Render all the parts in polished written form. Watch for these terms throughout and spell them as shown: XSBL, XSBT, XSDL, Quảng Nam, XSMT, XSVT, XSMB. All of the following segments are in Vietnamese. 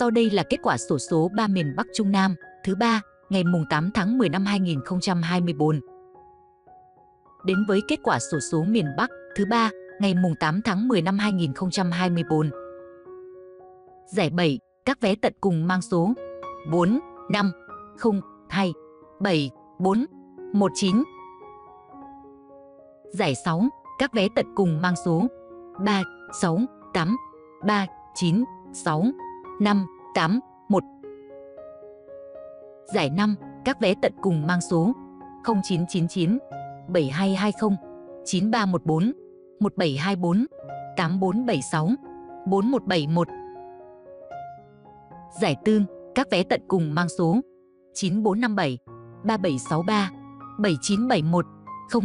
Sau đây là kết quả xổ số 3 miền Bắc Trung Nam thứ 3 ngày mùng 8 tháng 10 năm 2024. Đến với kết quả xổ số miền Bắc thứ 3 ngày mùng 8 tháng 10 năm 2024. Giải 7, các vé tận cùng mang số 4 5 0 2 7 4 19. Giải 6, các vé tận cùng mang số 3 6 8 3 9 6 5 8 1. Giải 5, các vé tận cùng mang số 0999 7220 9314 1724 8476 4171. Giải 4, các vé tận cùng mang số 9457 3763 7971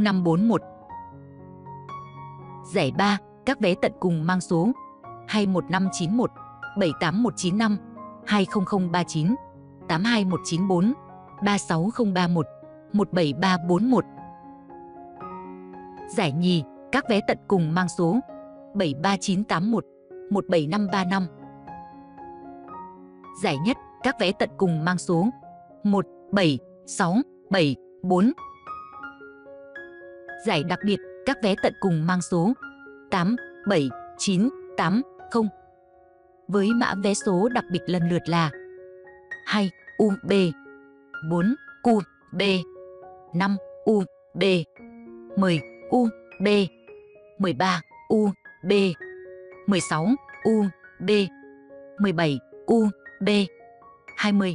0541. Giải 3, các vé tận cùng mang số 21591 78195 20039 82194 36031 17341. Giải nhì, các vé tận cùng mang số 73981 17535. Giải nhất, các vé tận cùng mang số 17674. Giải đặc biệt, các vé tận cùng mang số 87980 với mã vé số đặc biệt lần lượt là 2UB, 4QB, 5UB, 10UB, 13UB, 16UB, 17UB, 20UB.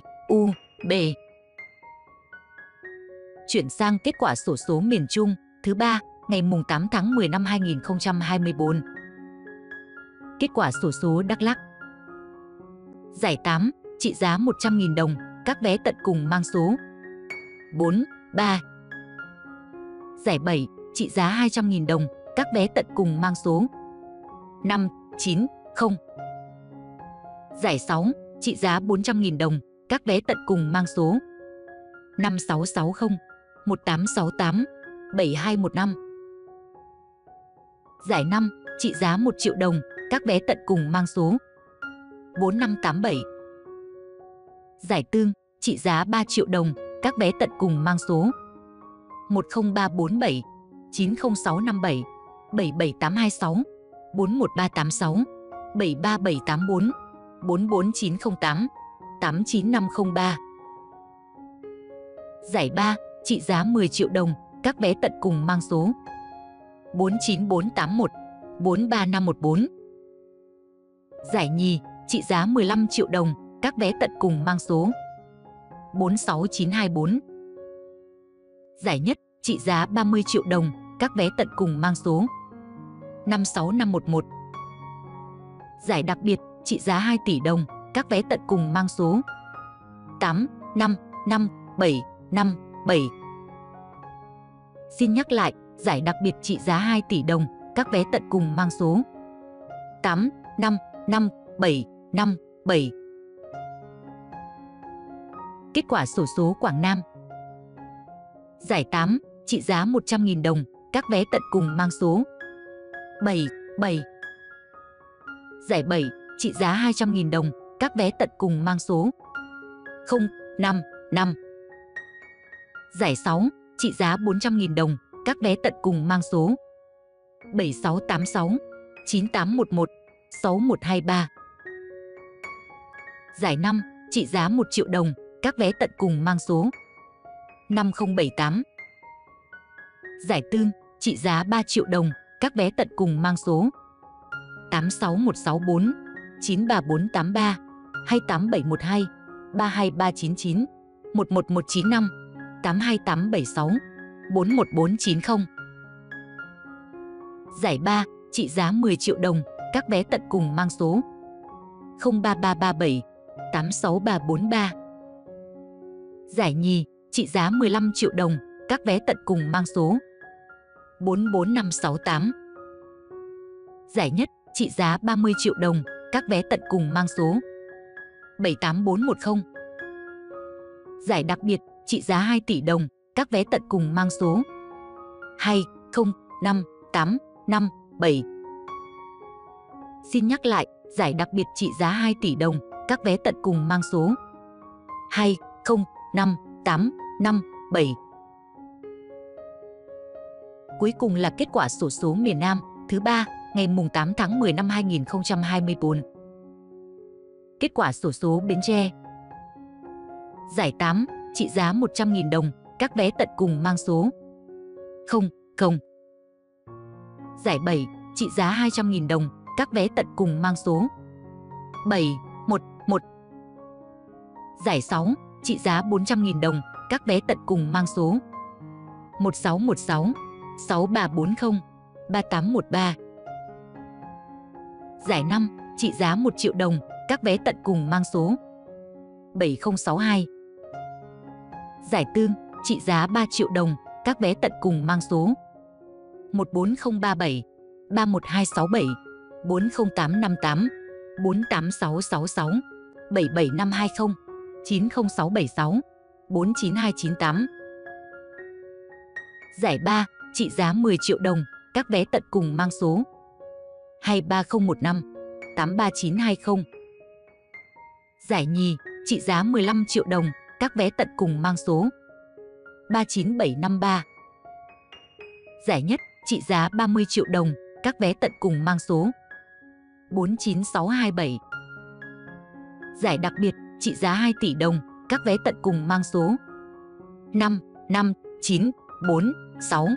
Chuyển sang kết quả xổ số miền Trung thứ 3 ngày mùng 8 tháng 10 năm 2024. Kết quả xổ số Đắk Lắk. Giải 8, trị giá 100.000 đồng, các vé tận cùng mang số 4, 3. Giải 7, trị giá 200.000 đồng, các vé tận cùng mang số 5, 9, 0. Giải 6, trị giá 400.000 đồng, các vé tận cùng mang số 5660 1868 7215. Giải 5, trị giá 1 triệu đồng, các vé tận cùng mang số 4587. Giải 4, trị giá 3 triệu đồng, các vé tận cùng mang số 10347 90657 77826 41386 73784 44908 89503. Giải 3, trị giá 10 triệu đồng, các vé tận cùng mang số 49481 43514. Giải nhì, trị giá 15 triệu đồng, các vé tận cùng mang số 46924. Giải nhất, trị giá 30 triệu đồng, các vé tận cùng mang số 56511. Giải đặc biệt, trị giá 2 tỷ đồng, các vé tận cùng mang số 8555757. Xin nhắc lại, giải đặc biệt trị giá 2 tỷ đồng, các vé tận cùng mang số 8555757. Kết quả xổ số Quảng Nam. Giải 8, trị giá 100.000 đồng, các vé tận cùng mang số 77. Giải 7, trị giá 200.000 đồng, các vé tận cùng mang số 055. Giải 6, trị giá 400.000 đồng, các vé tận cùng mang số 7686 9811 6123. Giải 5, trị giá 1 triệu đồng, các vé tận cùng mang số 5078. Giải 4, trị giá 3 triệu đồng, các vé tận cùng mang số 86164 93483 28712 32399 11195 82876 41490. Giải 3, trị giá 10 triệu đồng, các vé tận cùng mang số 03337 86343. Giải nhì, trị giá 15 triệu đồng, các vé tận cùng mang số 44568. Giải nhất, trị giá 30 triệu đồng, các vé tận cùng mang số 78410. Giải đặc biệt, trị giá 2 tỷ đồng, các vé tận cùng mang số 205857. Xin nhắc lại, giải đặc biệt trị giá 2 tỷ đồng, các vé tận cùng mang số 205 8 5 7. Cuối cùng là kết quả xổ số miền Nam thứ 3 ngày 8 tháng 10 năm 2024. Kết quả xổ số Bến Tre. Giải 8, trị giá 100.000 đồng, các vé tận cùng mang số 00. Giải 7, trị giá 200.000 đồng, các vé tận cùng mang số 711. Giải 6, trị giá 400.000 đồng, các vé tận cùng mang số 1616 6340 3813. Giải 5, trị giá 1 triệu đồng, các vé tận cùng mang số 7062. Giải tương, trị giá 3 triệu đồng, các vé tận cùng mang số 14037 31267 40858 48666 77520 90676 49298. Giải 3, trị giá 10 triệu đồng, các vé tận cùng mang số 23015 83920. Giải nhì, trị giá 15 triệu đồng, các vé tận cùng mang số 39753. Giải nhất, trị giá 30 triệu đồng, các vé tận cùng mang số 49627. Giải đặc biệt, trị giá 2 tỷ đồng, các vé tận cùng mang số 559 460.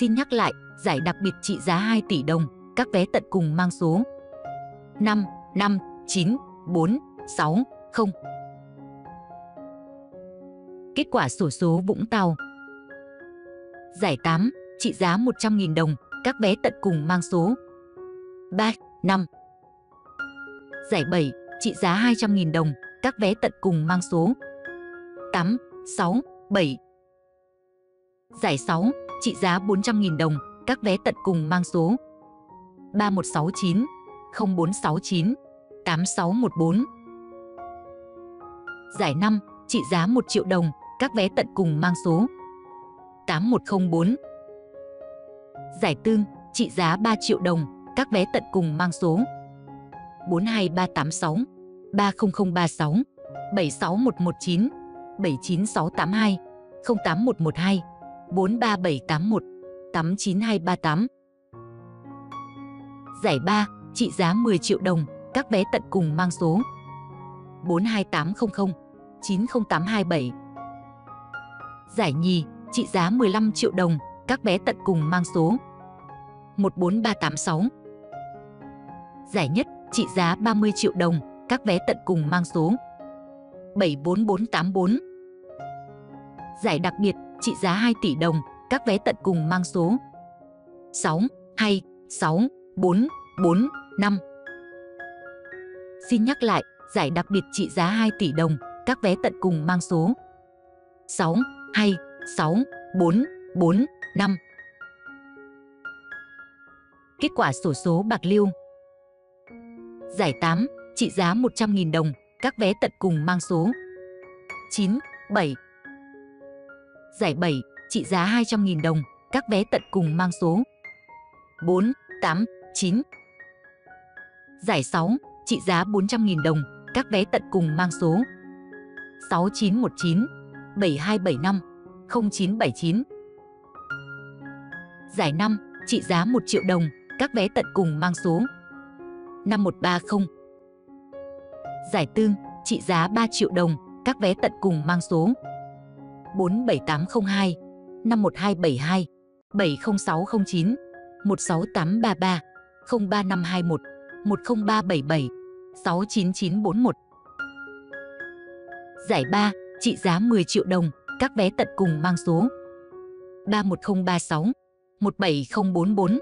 Xin nhắc lại, giải đặc biệt trị giá 2 tỷ đồng, các vé tận cùng mang số 559 460. Kết quả xổ số Vũng Tàu. Giải 8, trị giá 100.000 đồng, các vé tận cùng mang số 35. Giải 7, trị giá 200.000 đồng, các vé tận cùng mang số 867. Giải 6, trị giá 400.000 đồng, các vé tận cùng mang số 3169 0469 8614. Giải 5, trị giá 1 triệu đồng, các vé tận cùng mang số 8104. Giải tương, trị giá 3 triệu đồng, các vé tận cùng mang số 42386 30036 76119 79682 08112 43781 89238. Giải 3, trị giá 10 triệu đồng, các vé tận cùng mang số 42800 90827. Giải nhì, trị giá 15 triệu đồng, các vé tận cùng mang số 14386. Giải nhất, trị giá 30 triệu đồng, các vé tận cùng mang số 74484. Giải đặc biệt, trị giá 2 tỷ đồng, các vé tận cùng mang số 626445. Xin nhắc lại, giải đặc biệt trị giá 2 tỷ đồng, các vé tận cùng mang số 626445. Kết quả xổ số Bạc Liêu. Giải 8, trị giá 100.000 đồng, các vé tận cùng mang số 97. Giải 7, trị giá 200.000 đồng, các vé tận cùng mang số 489. Giải 6, trị giá 400.000 đồng, các vé tận cùng mang số 6919 7275 0979. Giải 5, trị giá 1 triệu đồng, các vé tận cùng mang số 5130. Giải tương, trị giá 3 triệu đồng, các vé tận cùng mang số 47802 51272 70609 16833 03521 10377 69941. Giải 3, trị giá 10 triệu đồng, các vé tận cùng mang số 31036 17044.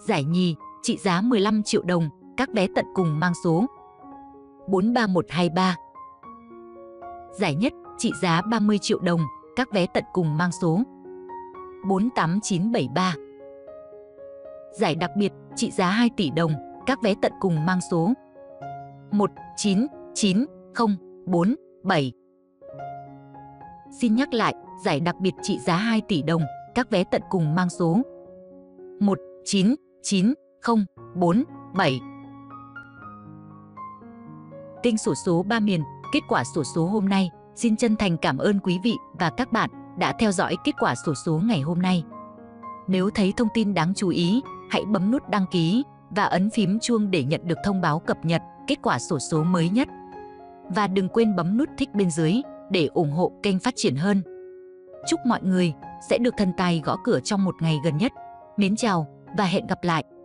Giải nhì, trị giá 15 triệu đồng, các vé tận cùng mang số 43123. Giải nhất, trị giá 30 triệu đồng, các vé tận cùng mang số 48973. Giải đặc biệt, trị giá 2 tỷ đồng, các vé tận cùng mang số 199 047. Xin nhắc lại, giải đặc biệt trị giá 2 tỷ đồng, các vé tận cùng mang số 199 047. Kênh xổ số 3 miền, kết quả xổ số hôm nay. Xin chân thành cảm ơn quý vị và các bạn đã theo dõi kết quả xổ số ngày hôm nay. Nếu thấy thông tin đáng chú ý, hãy bấm nút đăng ký và ấn phím chuông để nhận được thông báo cập nhật kết quả xổ số mới nhất. Và đừng quên bấm nút thích bên dưới để ủng hộ kênh phát triển hơn. Chúc mọi người sẽ được thần tài gõ cửa trong một ngày gần nhất. Mến chào và hẹn gặp lại!